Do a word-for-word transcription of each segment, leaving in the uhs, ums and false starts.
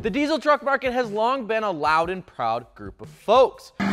The diesel truck market has long been a loud and proud group of folks. From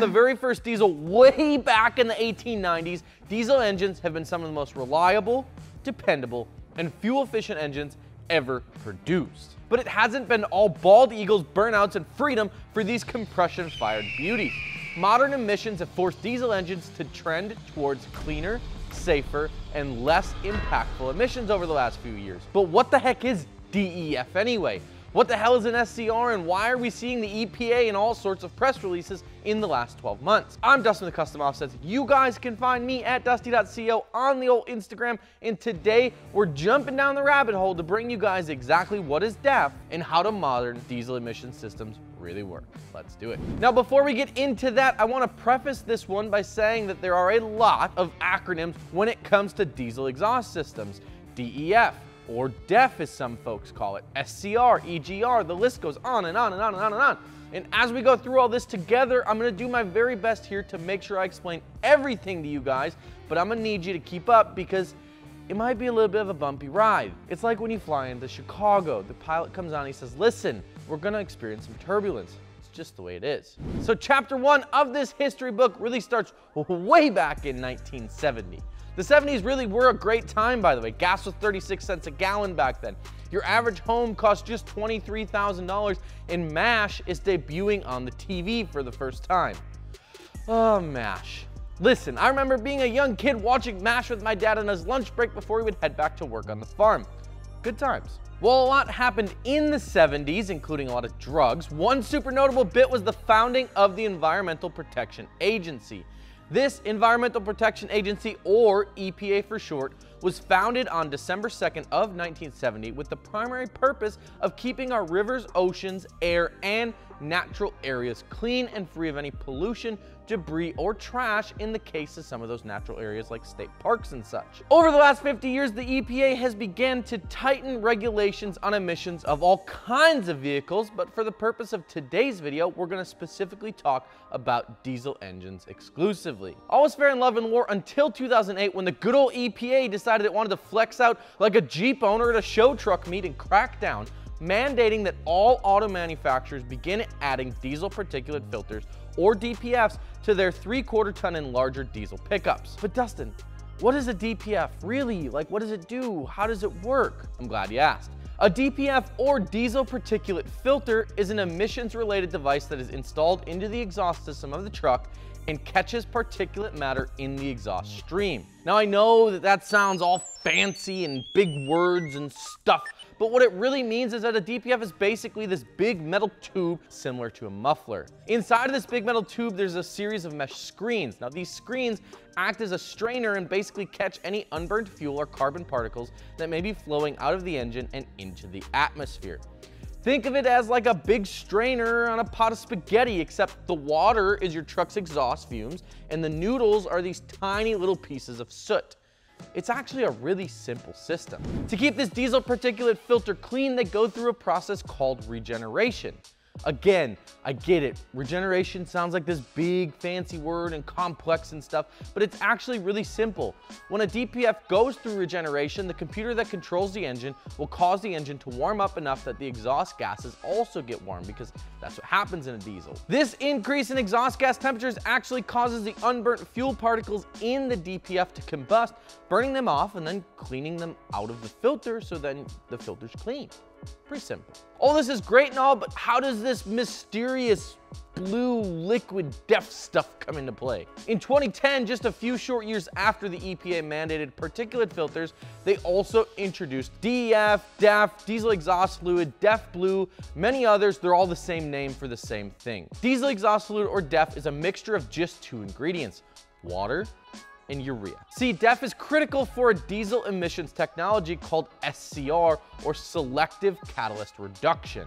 the very first diesel way back in the eighteen nineties, diesel engines have been some of the most reliable, dependable, and fuel-efficient engines ever produced. But it hasn't been all bald eagles, burnouts, and freedom for these compression-fired beauties. Modern emissions have forced diesel engines to trend towards cleaner, safer, and less impactful emissions over the last few years. But what the heck is D E F anyway? What the hell is an S C R, and why are we seeing the E P A in all sorts of press releases in the last twelve months? I'm Dustin with Custom Offsets. You guys can find me at dusty dot co on the old Instagram, and today we're jumping down the rabbit hole to bring you guys exactly what is D E F and how do modern diesel emission systems really work. Let's do it. Now, before we get into that, I want to preface this one by saying that there are a lot of acronyms when it comes to diesel exhaust systems. D E F, or D E F as some folks call it, S C R, E G R, the list goes on and on and on and on and on. And as we go through all this together, I'm gonna do my very best here to make sure I explain everything to you guys, but I'm gonna need you to keep up because it might be a little bit of a bumpy ride. It's like when you fly into Chicago, the pilot comes on, he says, listen, we're gonna experience some turbulence. It's just the way it is. So chapter one of this history book really starts way back in nineteen seventy. The seventies really were a great time, by the way. Gas was thirty-six cents a gallon back then. Your average home cost just twenty-three thousand dollars, and MASH is debuting on the T V for the first time. Oh, MASH. Listen, I remember being a young kid watching MASH with my dad on his lunch break before he would head back to work on the farm. Good times. Well, a lot happened in the seventies, including a lot of drugs. One super notable bit was the founding of the Environmental Protection Agency. This Environmental Protection Agency, or E P A for short, was founded on December second of nineteen seventy with the primary purpose of keeping our rivers, oceans, air, and natural areas clean and free of any pollution, debris, or trash in the case of some of those natural areas like state parks and such. Over the last fifty years, the E P A has begun to tighten regulations on emissions of all kinds of vehicles, but for the purpose of today's video, we're gonna specifically talk about diesel engines exclusively. All was fair in love and war until two thousand eight when the good old E P A decided it wanted to flex out like a Jeep owner at a show truck meet and crack down, mandating that all auto manufacturers begin adding diesel particulate filters, or D P Fs, to their three-quarter ton and larger diesel pickups. But Dustin, what is a D P F really? Like, what does it do? How does it work? I'm glad you asked. A D P F, or diesel particulate filter, is an emissions-related device that is installed into the exhaust system of the truck and catches particulate matter in the exhaust stream. Now, I know that that sounds all fancy and big words and stuff, but what it really means is that a D P F is basically this big metal tube similar to a muffler. Inside of this big metal tube, there's a series of mesh screens. Now, these screens act as a strainer and basically catch any unburned fuel or carbon particles that may be flowing out of the engine and into the atmosphere. Think of it as like a big strainer on a pot of spaghetti, except the water is your truck's exhaust fumes and the noodles are these tiny little pieces of soot. It's actually a really simple system. To keep this diesel particulate filter clean, they go through a process called regeneration. Again, I get it. Regeneration sounds like this big fancy word and complex and stuff, but it's actually really simple. When a D P F goes through regeneration, the computer that controls the engine will cause the engine to warm up enough that the exhaust gases also get warm, because that's what happens in a diesel. This increase in exhaust gas temperatures actually causes the unburnt fuel particles in the D P F to combust, burning them off and then cleaning them out of the filter, so then the filter's clean. Pretty simple. All this is great and all, but how does this mysterious blue liquid D E F stuff come into play? In twenty ten, just a few short years after the E P A mandated particulate filters, they also introduced D E F, D E F, diesel exhaust fluid, D E F blue, many others. They're all the same name for the same thing. Diesel exhaust fluid, or D E F, is a mixture of just two ingredients, water and urea. See, D E F is critical for a diesel emissions technology called S C R, or selective catalyst reduction.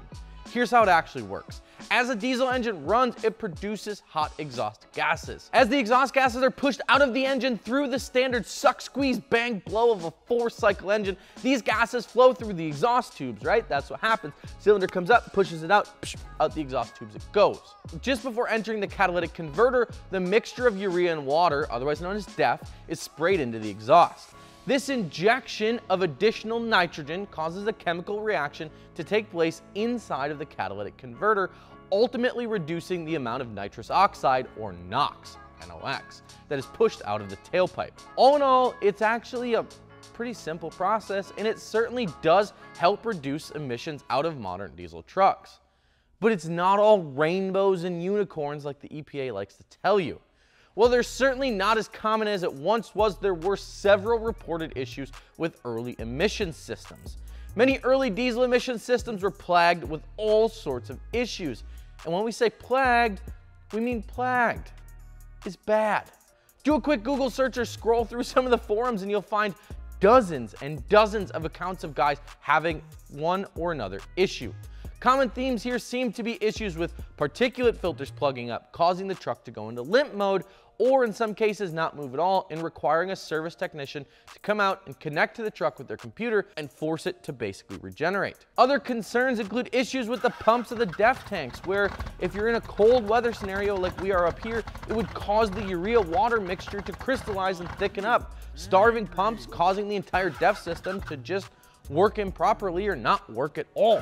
Here's how it actually works. As a diesel engine runs, it produces hot exhaust gases. As the exhaust gases are pushed out of the engine through the standard suck, squeeze, bang, blow of a four-cycle engine, these gases flow through the exhaust tubes, right? That's what happens. Cylinder comes up, pushes it out, psh, out the exhaust tubes it goes. Just before entering the catalytic converter, the mixture of urea and water, otherwise known as D E F, is sprayed into the exhaust. This injection of additional nitrogen causes a chemical reaction to take place inside of the catalytic converter, ultimately reducing the amount of nitrous oxide, or NOx, N O X, that is pushed out of the tailpipe. All in all, it's actually a pretty simple process, and it certainly does help reduce emissions out of modern diesel trucks. But it's not all rainbows and unicorns like the E P A likes to tell you. Well, they're certainly not as common as it once was. There were several reported issues with early emission systems. Many early diesel emission systems were plagued with all sorts of issues. And when we say plagued, we mean plagued is bad. Do a quick Google search or scroll through some of the forums and you'll find dozens and dozens of accounts of guys having one or another issue. Common themes here seem to be issues with particulate filters plugging up, causing the truck to go into limp mode, or in some cases not move at all, and requiring a service technician to come out and connect to the truck with their computer and force it to basically regenerate. Other concerns include issues with the pumps of the D E F tanks, where if you're in a cold weather scenario like we are up here, it would cause the urea water mixture to crystallize and thicken up, starving pumps, causing the entire D E F system to just work improperly or not work at all.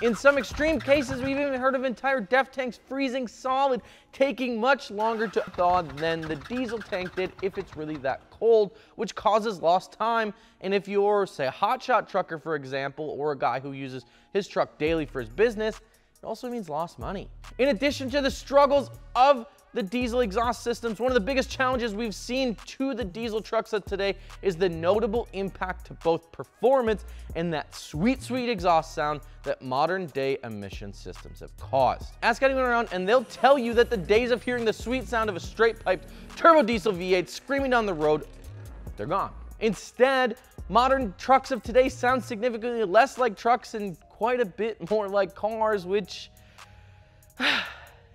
In some extreme cases, we've even heard of entire D E F tanks freezing solid, taking much longer to thaw than the diesel tank did if it's really that cold, which causes lost time. And if you're, say, a hotshot trucker, for example, or a guy who uses his truck daily for his business, it also means lost money. In addition to the struggles of the diesel exhaust systems, one of the biggest challenges we've seen to the diesel trucks of today is the notable impact to both performance and that sweet, sweet exhaust sound that modern day emission systems have caused. Ask anyone around and they'll tell you that the days of hearing the sweet sound of a straight piped turbo diesel V eight screaming down the road, they're gone. Instead, modern trucks of today sound significantly less like trucks and quite a bit more like cars, which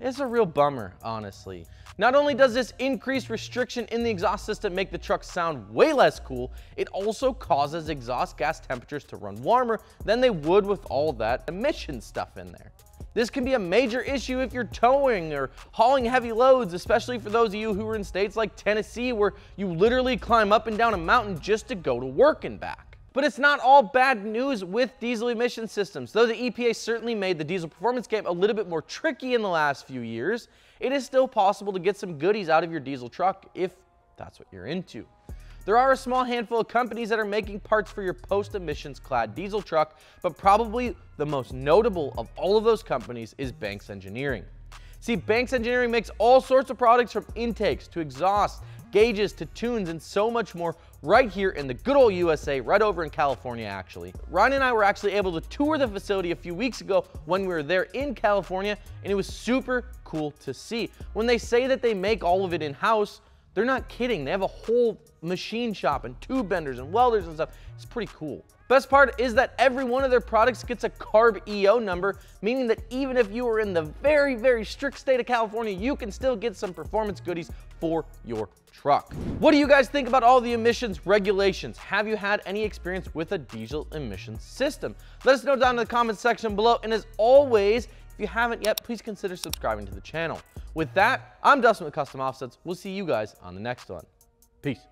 it's a real bummer, honestly. Not only does this increased restriction in the exhaust system make the truck sound way less cool, it also causes exhaust gas temperatures to run warmer than they would with all that emission stuff in there. This can be a major issue if you're towing or hauling heavy loads, especially for those of you who are in states like Tennessee, where you literally climb up and down a mountain just to go to work and back. But it's not all bad news with diesel emission systems. Though the E P A certainly made the diesel performance game a little bit more tricky in the last few years, it is still possible to get some goodies out of your diesel truck if that's what you're into. There are a small handful of companies that are making parts for your post-emissions clad diesel truck, but probably the most notable of all of those companies is Banks Engineering. See, Banks Engineering makes all sorts of products, from intakes to exhaust, gauges to tunes, and so much more, right here in the good old U S A, right over in California, actually. Ryan and I were actually able to tour the facility a few weeks ago when we were there in California, and it was super cool to see. When they say that they make all of it in-house, they're not kidding. They have a whole machine shop and tube benders and welders and stuff. It's pretty cool. Best part is that every one of their products gets a CARB E O number, meaning that even if you are in the very, very strict state of California, you can still get some performance goodies for your truck. What do you guys think about all the emissions regulations? Have you had any experience with a diesel emission system? Let us know down in the comments section below. And as always, if you haven't yet, please consider subscribing to the channel. With that, I'm Dustin with Custom Offsets. We'll see you guys on the next one. Peace.